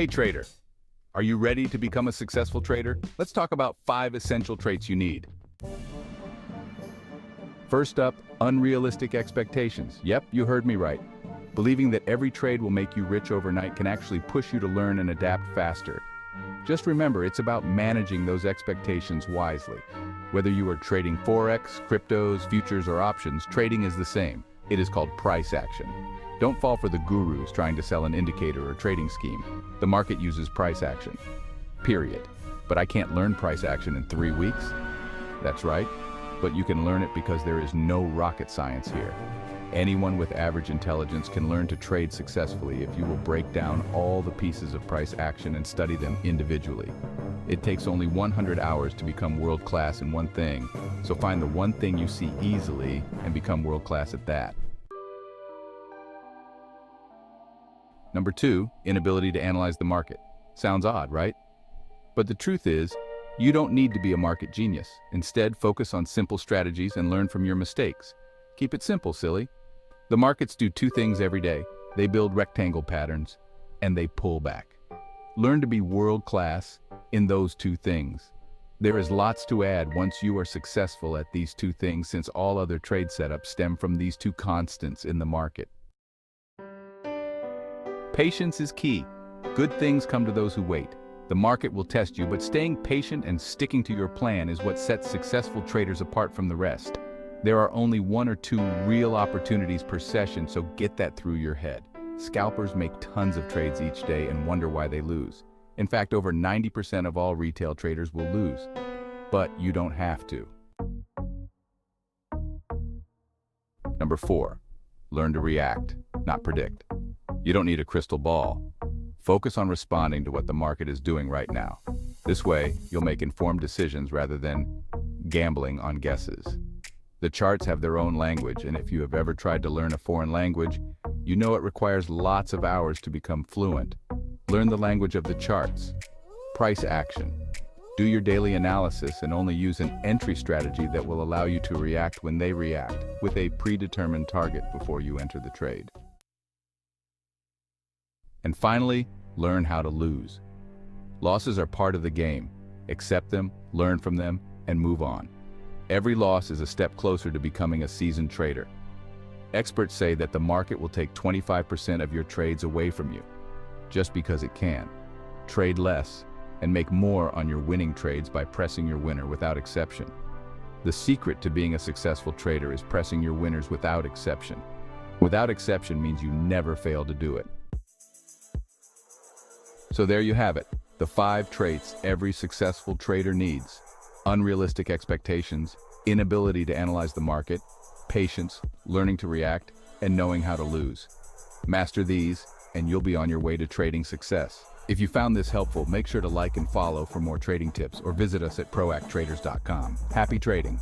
Hey trader, are you ready to become a successful trader? Let's talk about 5 essential traits you need. First up, unrealistic expectations. Yep, you heard me right. Believing that every trade will make you rich overnight can actually push you to learn and adapt faster. Just remember, it's about managing those expectations wisely. Whether you are trading Forex, cryptos, futures, or options, trading is the same. It is called price action. Don't fall for the gurus trying to sell an indicator or trading scheme. The market uses price action. Period. But I can't learn price action in 3 weeks. That's right. But you can learn it because there is no rocket science here. Anyone with average intelligence can learn to trade successfully if you will break down all the pieces of price action and study them individually. It takes only 100 hours to become world-class in one thing, so find the one thing you see easily and become world-class at that. Number 2, inability to analyze the market. Sounds odd, right? But the truth is, you don't need to be a market genius. Instead, focus on simple strategies and learn from your mistakes. Keep it simple, silly. The markets do 2 things every day. They build rectangle patterns, and they pull back. Learn to be world-class in those 2 things. There is lots to add once you are successful at these 2 things, since all other trade setups stem from these 2 constants in the market. Patience is key. Good things come to those who wait. The market will test you, but staying patient and sticking to your plan is what sets successful traders apart from the rest. There are only 1 or 2 real opportunities per session, so get that through your head. Scalpers make tons of trades each day and wonder why they lose. In fact, over 90% of all retail traders will lose. But you don't have to. Number 4, learn to react, not predict. You don't need a crystal ball. Focus on responding to what the market is doing right now. This way, you'll make informed decisions rather than gambling on guesses. The charts have their own language, and if you have ever tried to learn a foreign language, you know it requires lots of hours to become fluent. Learn the language of the charts. Price action. Do your daily analysis and only use an entry strategy that will allow you to react when they react, with a predetermined target before you enter the trade. And finally, learn how to lose. Losses are part of the game. Accept them, learn from them, and move on. Every loss is a step closer to becoming a seasoned trader. Experts say that the market will take 25% of your trades away from you, just because it can. Trade less and make more on your winning trades by pressing your winner without exception. The secret to being a successful trader is pressing your winners without exception. Without exception means you never fail to do it. So there you have it, the 5 traits every successful trader needs. Unrealistic expectations, inability to analyze the market, patience, learning to react, and knowing how to lose. Master these, and you'll be on your way to trading success. If you found this helpful, make sure to like and follow for more trading tips, or visit us at proacttraders.com. Happy trading!